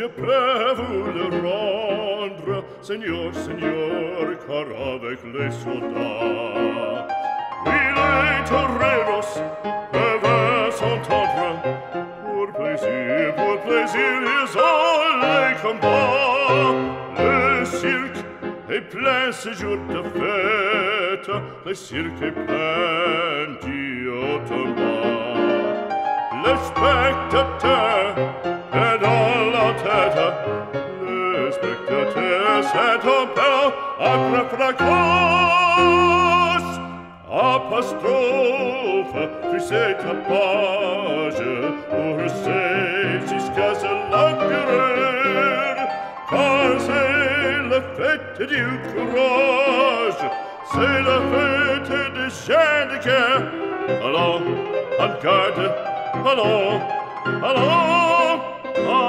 je peux vous le rendre, Seigneur, Seigneur, car avec les soldats, oui, les toreros peuvent s'entendre, pour plaisir, ils ont les combats. Le cirque est plein ce jour de fête, le cirque est plein d'Ottomans. Le spectateur est dans la tête, le spectateur s'est en paix, après fracasse, apostrophe, puis c'est ta page, pour c'est jusqu'à ce l'encureur, car c'est la fête du courage, c'est la fête des chiens de guerre. Allons, en garde, allons, allons, ah,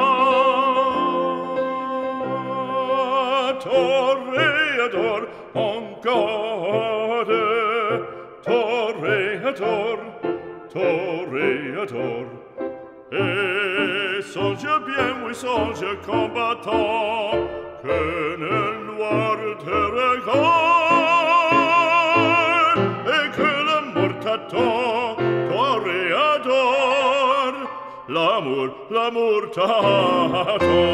toreador, en garde, toreador, toreador. Et songe bien, oui, songe, combattant, que le noir te regarde et que le mort t'attend, toreador, l'amour, l'amour t'attend.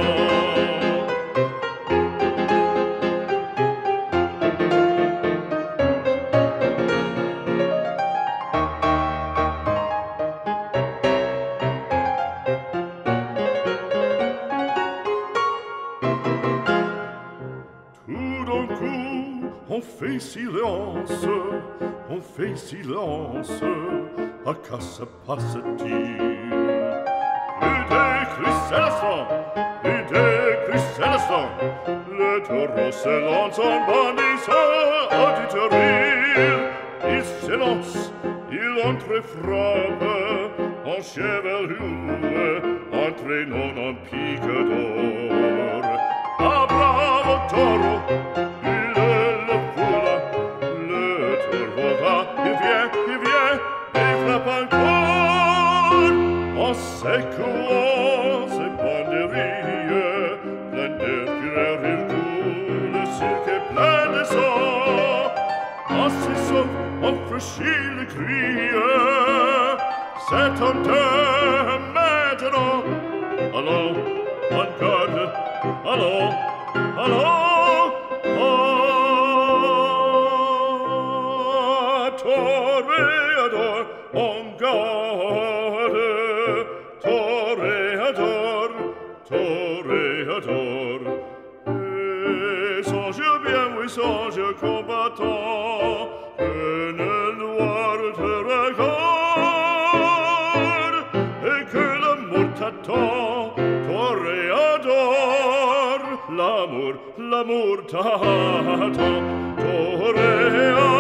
On fait silence, on fait silence, à quoi se passe-t-il? Plus des crucellations, plus des crucellations, le taureau s'élance en bannissant auditeuril. Il s'élance, il entrefrappe en chevelure, entraînant en pique d'or. Ah, bravo taureau! Secouant ses banderilles, plein de fureur, il coule, le cirque est plein de sang. En ses sauve, on franchit le cri, c'est en terre maintenant. Allons, en garde, allons, allons, ah, toreador, en garde. Toreador, toreador, et songe bien, oui, songe combattant, que le noir te regarde et que l'amour t'attend, toreador, l'amour, l'amour t'attend, toreador.